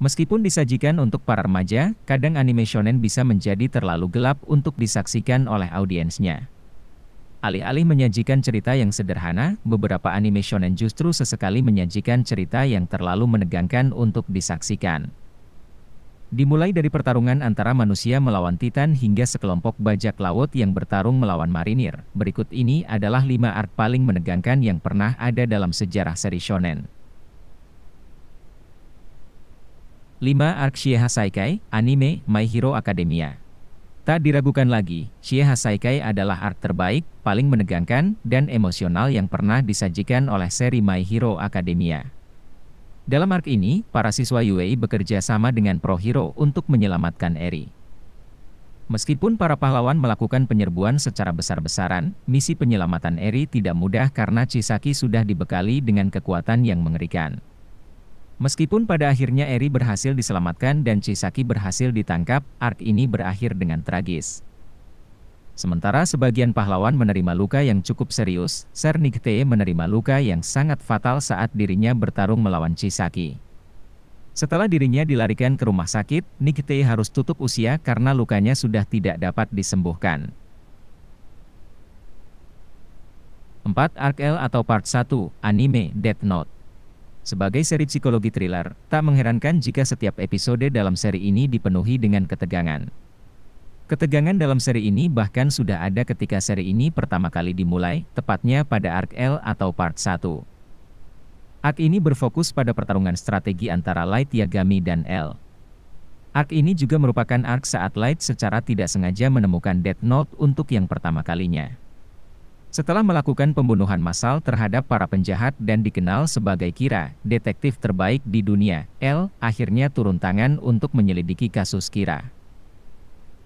Meskipun disajikan untuk para remaja, kadang anime shonen bisa menjadi terlalu gelap untuk disaksikan oleh audiensnya. Alih-alih menyajikan cerita yang sederhana, beberapa anime shonen justru sesekali menyajikan cerita yang terlalu menegangkan untuk disaksikan. Dimulai dari pertarungan antara manusia melawan titan hingga sekelompok bajak laut yang bertarung melawan marinir. Berikut ini adalah 5 art paling menegangkan yang pernah ada dalam sejarah seri shonen. 5. Arc Shie Hassaikai, anime My Hero Academia. Tak diragukan lagi, Shie Hassaikai adalah arc terbaik, paling menegangkan, dan emosional yang pernah disajikan oleh seri My Hero Academia. Dalam arc ini, para siswa Yuei bekerja sama dengan pro hero untuk menyelamatkan Eri. Meskipun para pahlawan melakukan penyerbuan secara besar-besaran, misi penyelamatan Eri tidak mudah karena Chisaki sudah dibekali dengan kekuatan yang mengerikan. Meskipun pada akhirnya Eri berhasil diselamatkan dan Chisaki berhasil ditangkap, arc ini berakhir dengan tragis. Sementara sebagian pahlawan menerima luka yang cukup serius, Sir Nighteye menerima luka yang sangat fatal saat dirinya bertarung melawan Chisaki. Setelah dirinya dilarikan ke rumah sakit, Nighteye harus tutup usia karena lukanya sudah tidak dapat disembuhkan. 4. Arc L atau Part 1, anime Death Note. Sebagai seri psikologi thriller, tak mengherankan jika setiap episode dalam seri ini dipenuhi dengan ketegangan. Ketegangan dalam seri ini bahkan sudah ada ketika seri ini pertama kali dimulai, tepatnya pada Arc L atau Part 1. Arc ini berfokus pada pertarungan strategi antara Light Yagami dan L. Arc ini juga merupakan arc saat Light secara tidak sengaja menemukan Death Note untuk yang pertama kalinya. Setelah melakukan pembunuhan massal terhadap para penjahat dan dikenal sebagai Kira, detektif terbaik di dunia, L akhirnya turun tangan untuk menyelidiki kasus Kira.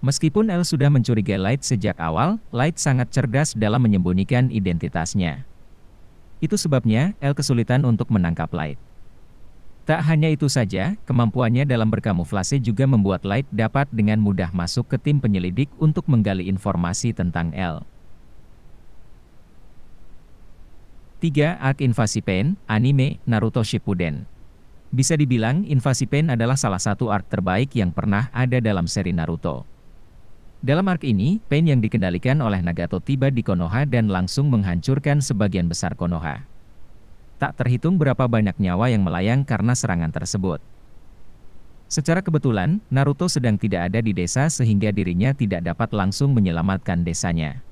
Meskipun L sudah mencurigai Light sejak awal, Light sangat cerdas dalam menyembunyikan identitasnya. Itu sebabnya, L kesulitan untuk menangkap Light. Tak hanya itu saja, kemampuannya dalam berkamuflase juga membuat Light dapat dengan mudah masuk ke tim penyelidik untuk menggali informasi tentang L. 3. Arc Invasi Pain, anime Naruto Shippuden. Bisa dibilang, Invasi Pain adalah salah satu arc terbaik yang pernah ada dalam seri Naruto. Dalam arc ini, Pain yang dikendalikan oleh Nagato tiba di Konoha dan langsung menghancurkan sebagian besar Konoha. Tak terhitung berapa banyak nyawa yang melayang karena serangan tersebut. Secara kebetulan, Naruto sedang tidak ada di desa sehingga dirinya tidak dapat langsung menyelamatkan desanya.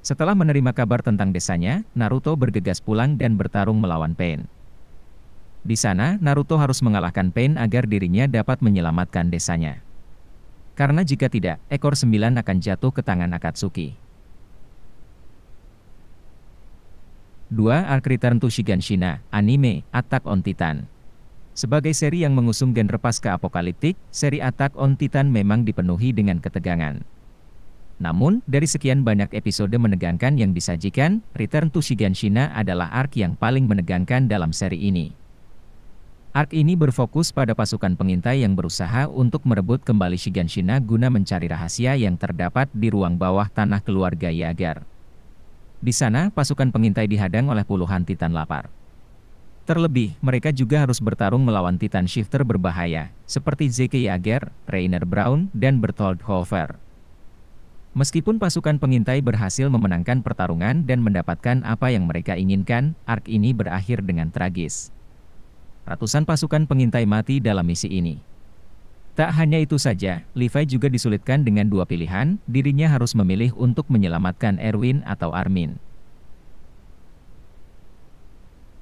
Setelah menerima kabar tentang desanya, Naruto bergegas pulang dan bertarung melawan Pain. Di sana, Naruto harus mengalahkan Pain agar dirinya dapat menyelamatkan desanya. Karena jika tidak, ekor 9 akan jatuh ke tangan Akatsuki. 2. Arc Return to Shiganshina, anime Attack on Titan. Sebagai seri yang mengusung genre pasca apokaliptik, seri Attack on Titan memang dipenuhi dengan ketegangan. Namun, dari sekian banyak episode menegangkan yang disajikan, Return to Shiganshina adalah arc yang paling menegangkan dalam seri ini. Arc ini berfokus pada pasukan pengintai yang berusaha untuk merebut kembali Shiganshina guna mencari rahasia yang terdapat di ruang bawah tanah keluarga Yeager. Di sana, pasukan pengintai dihadang oleh puluhan titan lapar. Terlebih, mereka juga harus bertarung melawan titan shifter berbahaya, seperti Zeke Yeager, Reiner Braun, dan Berthold Hofer. Meskipun pasukan pengintai berhasil memenangkan pertarungan dan mendapatkan apa yang mereka inginkan, arc ini berakhir dengan tragis. Ratusan pasukan pengintai mati dalam misi ini. Tak hanya itu saja, Levi juga disulitkan dengan 2 pilihan, dirinya harus memilih untuk menyelamatkan Erwin atau Armin.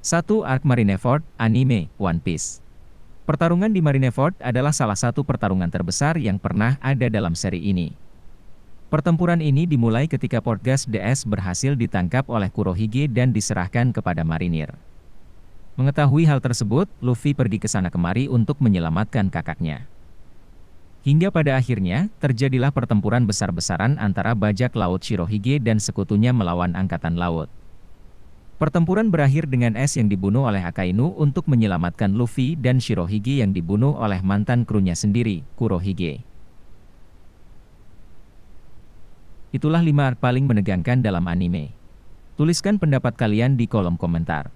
1. Arc Marineford, anime One Piece. Pertarungan di Marineford adalah salah satu pertarungan terbesar yang pernah ada dalam seri ini. Pertempuran ini dimulai ketika Portgas D.S berhasil ditangkap oleh Kurohige dan diserahkan kepada marinir. Mengetahui hal tersebut, Luffy pergi ke sana kemari untuk menyelamatkan kakaknya. Hingga pada akhirnya, terjadilah pertempuran besar-besaran antara bajak laut Shirohige dan sekutunya melawan angkatan laut. Pertempuran berakhir dengan S yang dibunuh oleh Akainu untuk menyelamatkan Luffy dan Shirohige yang dibunuh oleh mantan krunya sendiri, Kurohige. Itulah 5 arc paling menegangkan dalam anime. Tuliskan pendapat kalian di kolom komentar.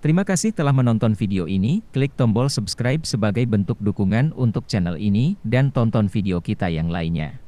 Terima kasih telah menonton video ini, klik tombol subscribe sebagai bentuk dukungan untuk channel ini, dan tonton video kita yang lainnya.